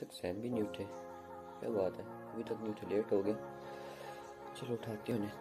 तक सैम भी नहीं उठे, क्या बात है, अभी तक नहीं उठे, लेट हो गए। चलो उठाते हैं उन्हें।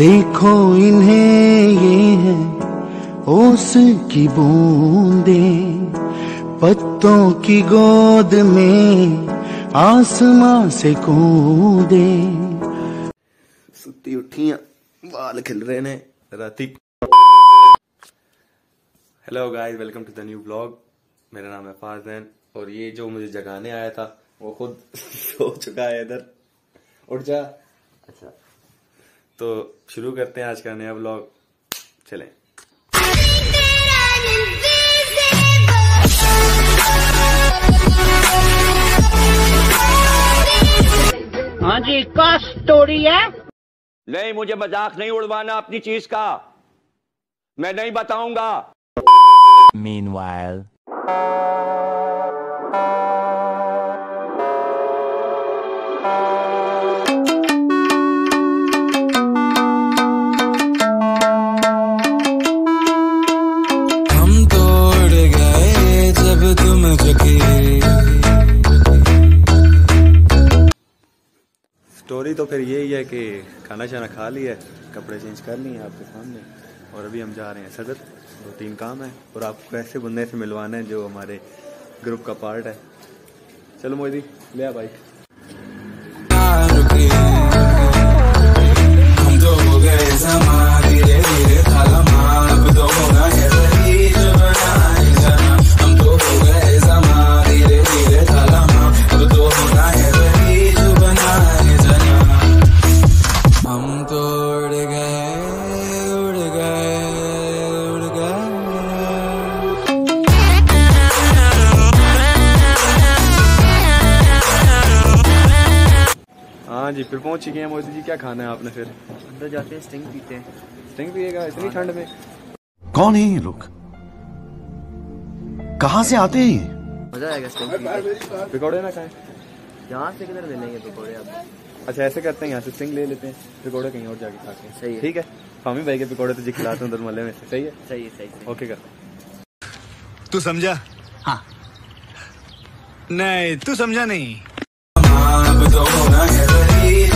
देखो इन्हें, ये है ओस की बूंदें, पत्तों की गोद में आसमां से कूदे। सुती उठिया बाल खिल रहे ने राती। Hello guys, welcome to the new blog. मेरा नाम है फहद और ये जो मुझे जगाने आया था वो खुद सो चुका है इधर। उठ जा। अच्छा तो शुरू करते हैं आज का नया व्लॉग, चलें। हाँ जी, क्या स्टोरी है? नहीं, मुझे मजाक नहीं उड़वाना अपनी चीज का, मैं नहीं बताऊंगा। Meanwhile स्टोरी तो फिर यही है कि खाना शाना खा लिया है, कपड़े चेंज कर लिए आपके सामने, और अभी हम जा रहे हैं सदर, दो तीन काम है और आपको ऐसे बंदे से मिलवाना है जो हमारे ग्रुप का पार्ट है। चलो मोदी ले आ बाइक। हाँ जी, फिर पहुँच चुके हैं। मोदी जी क्या खाना है आपने? फिर अंदर जाते हैं, स्टिंग पीते हैं। स्टिंग पिएगा इतनी ठंड में? कौन है ये लोग, कहाँ से आते हैं? मजा आएगा स्टिंग पीते। पकौड़े ना खाएं, यहाँ से किधर ले लेंगे पकौड़े आप? अच्छा ऐसे करते हैं, यहाँ से स्टिंग ले लेते हैं, पकौड़े कहीं और जाके खाते हैं। सही है, ठीक है। फामी भाई के पकौड़े तो जी खिलाते हैं उधर मल्ले में। सही है, सही है, सही। ओके कर, तू समझा? हाँ नहीं, तू समझा नहीं।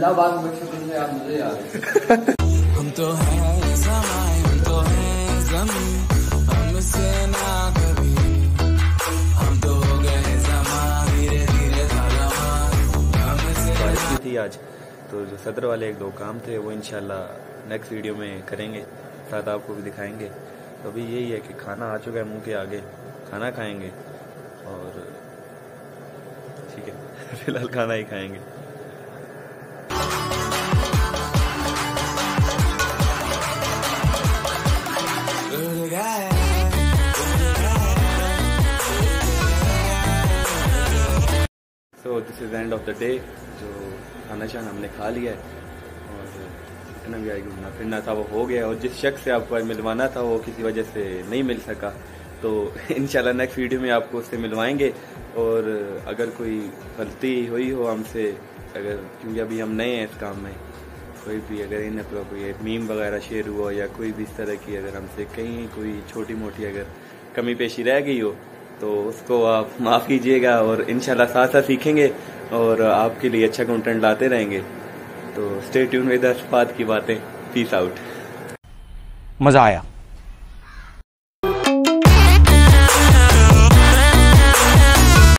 अल्लाह बात में शुक्र है आप मुझे याद। हम तो हैं ज़माने, हम तो हैं ज़मीन, हमसे ना कभी, हम तो हो गए ज़माने, धीरे धीरे हमसे। बारिश भी थी आज, तो जो सदर वाले एक दो काम थे वो इंशाल्लाह नेक्स्ट वीडियो में करेंगे, साथ आपको भी दिखाएंगे। तो अभी यही है कि खाना आ चुका है मुंह के आगे, खाना खाएंगे और ठीक है फिलहाल खाना ही खाएंगे। तो this is end of the day. जो खाना शाना हमने खा लिया है और इतना भी आगे घूमना फिरना था वो हो गया, और जिस शख्स से आपको मिलवाना था वो किसी वजह से नहीं मिल सका, तो इंशाल्लाह नेक्स्ट वीडियो में आपको उससे मिलवाएंगे। और अगर कोई गलती हुई हो हमसे, अगर क्योंकि अभी हम नए हैं इस काम में, कोई भी अगर इन अपना कोई मीम वगैरह शेयर हुआ या कोई भी इस तरह की अगर हमसे कहीं कोई छोटी मोटी अगर कमी पेशी रह गई हो तो उसको आप माफ़ कीजिएगा, और इंशाल्लाह साथ साथ सीखेंगे और आपके लिए अच्छा कंटेंट लाते रहेंगे। तो स्टे ट्यून विद फहद की बातें। Peace out. मज़ा आया।